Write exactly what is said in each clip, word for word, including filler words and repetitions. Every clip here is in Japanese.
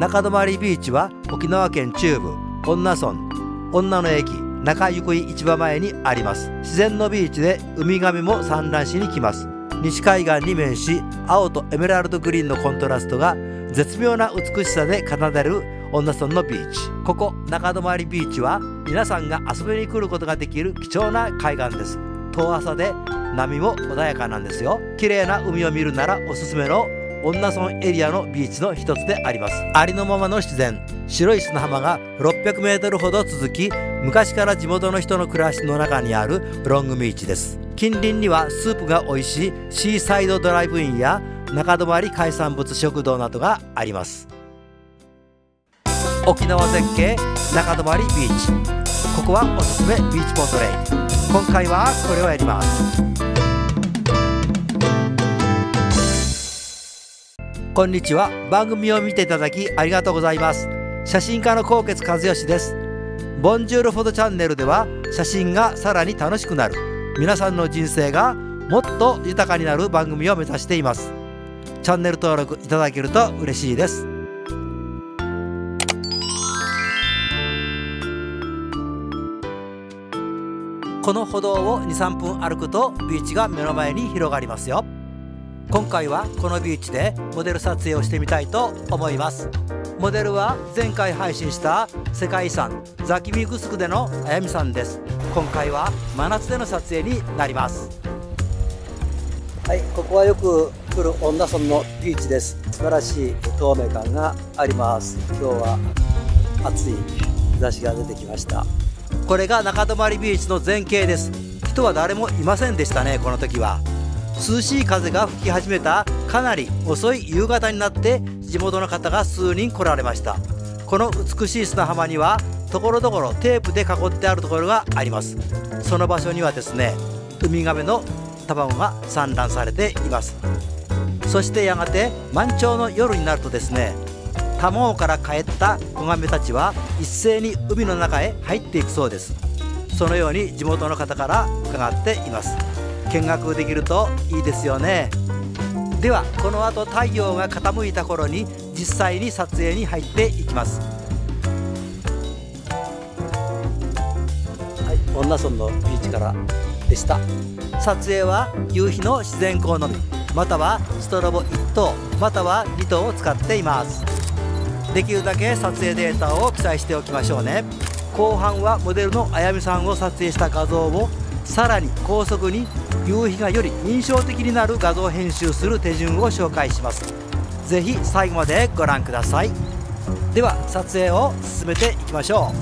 中泊ビーチは沖縄県中部恩納村恩納の駅中ゆくい市場前にあります。自然のビーチでウミガメも産卵しに来ます。西海岸に面し、青とエメラルドグリーンのコントラストが絶妙な美しさで奏でる恩納村のビーチ。ここ中泊ビーチは皆さんが遊びに来ることができる貴重な海岸です。遠浅で波も穏やかなんですよ。綺麗な海を見るならおすすめの恩納村エリアのビーチの一つであります。ありのままの自然、白い砂浜が ろっぴゃくメートル ほど続き、昔から地元の人の暮らしの中にあるロングビーチです。近隣にはスープが美味しいシーサイドドライブインや中泊海産物食堂などがあります。沖縄絶景中泊ビーチ、ここはおすすめビーチポートレイ。今回はこれをやります。こんにちは。番組を見ていただきありがとうございます。写真家の纐纈和義です。ボンジュールフォトチャンネルでは写真がさらに楽しくなる、皆さんの人生がもっと豊かになる番組を目指しています。チャンネル登録いただけると嬉しいです。この歩道を にさんぷん歩くとビーチが目の前に広がりますよ。今回はこのビーチでモデル撮影をしてみたいと思います。モデルは前回配信した世界遺産ザキミグスクでのあやみさんです。今回は真夏での撮影になります。はい、ここはよく来る恩納村のビーチです。素晴らしい透明感があります。今日は暑い日差しが出てきました。これが中泊ビーチの全景です。人は誰もいませんでしたね。この時は涼しい風が吹き始めたかなり遅い夕方になって、地元の方が数人来られました。この美しい砂浜にはところどころテープで囲ってあるところがあります。その場所にはですね、ウミガメの卵が産卵されています。そしてやがて満潮の夜になるとですね、卵から帰った子ガメたちは一斉に海の中へ入っていくそうです。そのように地元の方から伺っています。見学できるといいですよね。ではこの後太陽が傾いた頃に実際に撮影に入っていきます。はい、恩納村のビーチからでした。撮影は夕日の自然光のみ、またはストロボいっとうまたはにとうを使っています。できるだけ撮影データを記載しておきましょうね。後半はモデルのあやみさんを撮影した画像をさらに高速に夕日がより印象的になる画像編集する手順を紹介します。是非最後までご覧ください。では撮影を進めていきましょう。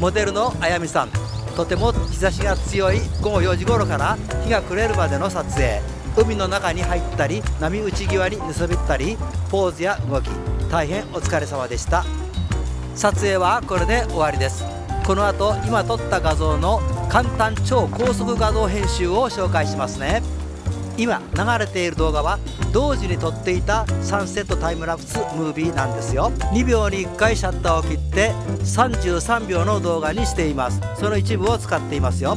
モデルのあやみさん、とても日差しが強いごごよじ頃から日が暮れるまでの撮影。海の中に入ったり波打ち際に寝そべったり、ポーズや動き、大変お疲れ様でした。撮影はこれで終わりです。この後今撮った画像の簡単超高速画像編集を紹介しますね。今流れている動画は同時に撮っていたサンセットタイムラプスムービーなんですよ。にびょうにいっかいシャッターを切ってさんじゅうさんびょうの動画にしています。その一部を使っていますよ。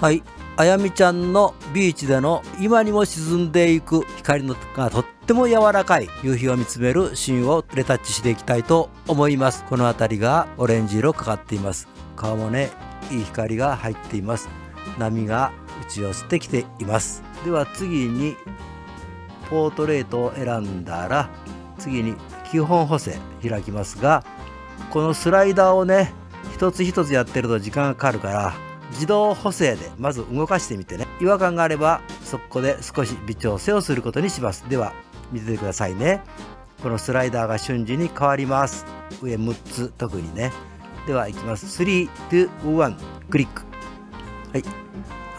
はい、あやみちゃんのビーチでの今にも沈んでいく光のがとっても柔らかい夕日を見つめるシーンをレタッチしていきたいと思います。この辺りがオレンジ色かかっています。顔もね、いい光が入っています。波が打ち寄せてきています。では次にポートレートを選んだら、次に基本補正開きますが、このスライダーをね一つ一つやってると時間がかかるから自動補正でまず動かしてみてね、違和感があればそこで少し微調整をすることにします。では見ててくださいね。このスライダーが瞬時に変わります。上むっつ特にね。ではいきます。スリー、ツー、ワンクリック。はい、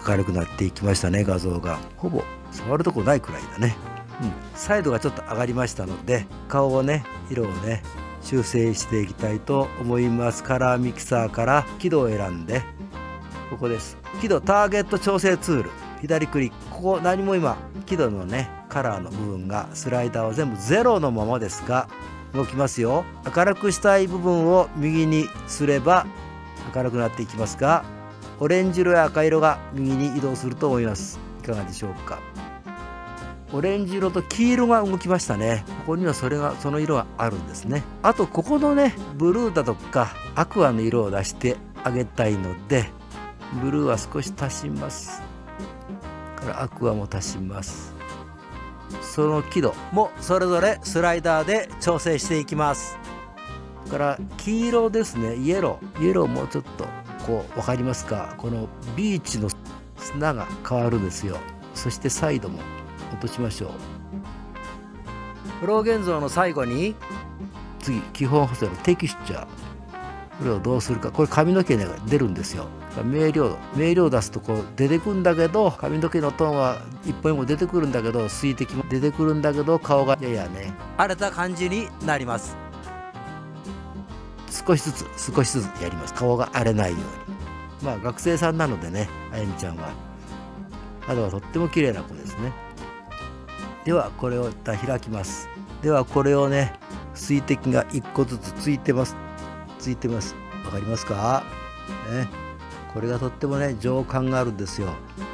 明るくなっていきましたね。画像がほぼ触るとこないくらいだね。うん、サイドがちょっと上がりましたので、顔をね、色をね修正していきたいと思います。カラーミキサーから輝度を選んで、ここです。輝度ターゲット調整ツール左クリック。ここ何も今輝度のねカラーの部分がスライダーは全部ゼロのままですが動きますよ。明るくしたい部分を右にすれば明るくなっていきますが、オレンジ色や赤色が右に移動すると思います。いかがでしょうか。オレンジ色と黄色が動きましたね。ここにはそれがその色があるんですね。あとここのねブルーだとかアクアの色を出してあげたいので、ブルーは少し足します。からアクアも足します。その輝度もそれぞれスライダーで調整していきます。から黄色ですね。イエローイエローもちょっとこう分かりますか。このビーチの砂が変わるんですよ。そしてサイドも落としましょう。フロー現像の最後に次基本補正のテキスチャー、これをどうするか。これ髪の毛が出るんですよ。明瞭度明瞭出すとこう出てくるんだけど、髪の毛のトーンは一本も出てくるんだけど、水滴も出てくるんだけど、顔がややね荒れた感じになります。少しずつ少しずつやります。顔が荒れないように。まあ学生さんなのでね、あやみちゃんは肌はとっても綺麗な子ですね。ではこれを一旦開きます。ではこれをね、水滴がいっこずつついてますついてますわかりますかね。これがとってもね情感があるんですよ。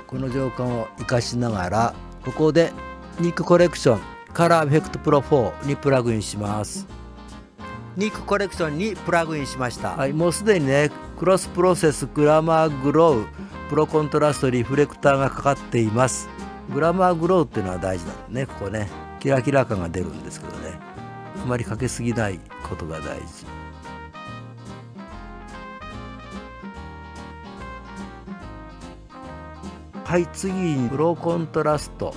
この情感を生かしながら、ここでニックコレクションカラーエフェクトプロフォーにプラグインします。ニックコレクションにプラグインしました。はい、もうすでにねクロスプロセス、グラマーグロウ、プロコントラスト、リフレクターがかかっています。グラマーグロウっていうのは大事なんだね。ここねキラキラ感が出るんですけどね、あまりかけすぎないことが大事。はい、次にプロコントラスト。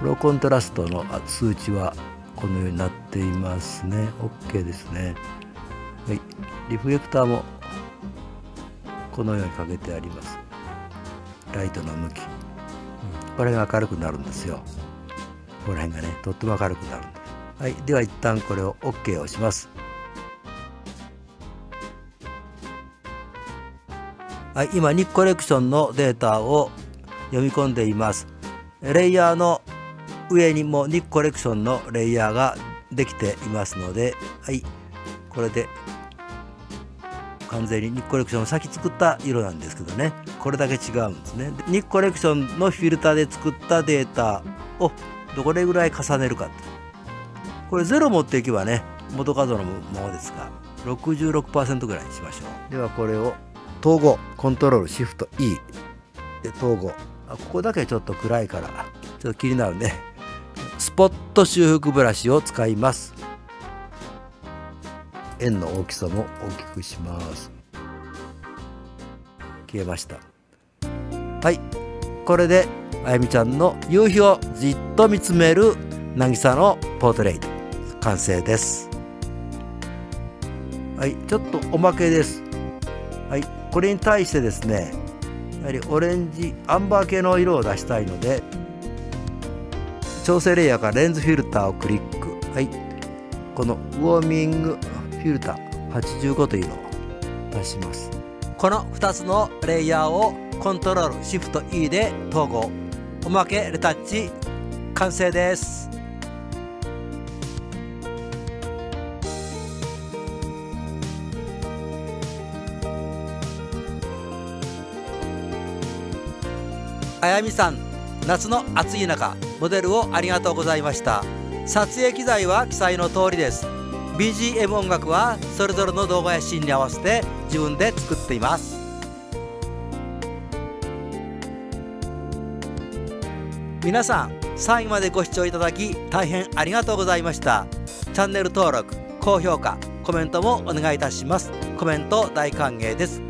プロコントラストの数値はこのようになっていますね。 OK ですね。はい、リフレクターもこのようにかけてあります。ライトの向き、これが明るくなるんですよ。この辺がねとっても明るくなるんです。はい、では一旦これを OK をします。はい、今ニックコレクションのデータを読み込んでいます。レイヤーの上にもニックコレクションのレイヤーができていますので、はい、これで完全にニックコレクションのさっき作った色なんですけどね、これだけ違うんですね。ニックコレクションのフィルターで作ったデータをどれぐらい重ねるか。これゼロ持っていけばね元画像のままですが ろくじゅうろくパーセント ぐらいにしましょう。ではこれを統合コントロールシフト E で統合。あ、ここだけちょっと暗いからちょっと気になるね。スポット修復ブラシを使います。円の大きさも大きくします。消えました。はい、これであやみちゃんの夕日をじっと見つめる渚のポートレイト完成です。はい、ちょっとおまけです。はい、これに対してですね、やはりオレンジアンバー系の色を出したいので、調整レイヤーからレンズフィルターをクリック。はい、このウォーミングフィルターはちじゅうごというのを出します。このふたつのレイヤーをコントロールシフト E で統合。おまけレタッチ完成です。あやみさん、夏の暑い中モデルをありがとうございました。撮影機材は記載の通りです。 ビージーエム 音楽はそれぞれの動画やシーンに合わせて自分で作っています。皆さん、最後までご視聴いただき大変ありがとうございました。チャンネル登録、高評価、コメントもお願いいたします。コメント大歓迎です。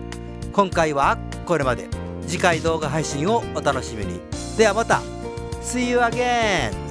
今回はこれまで。次回動画配信をお楽しみに。ではまた。 See you again!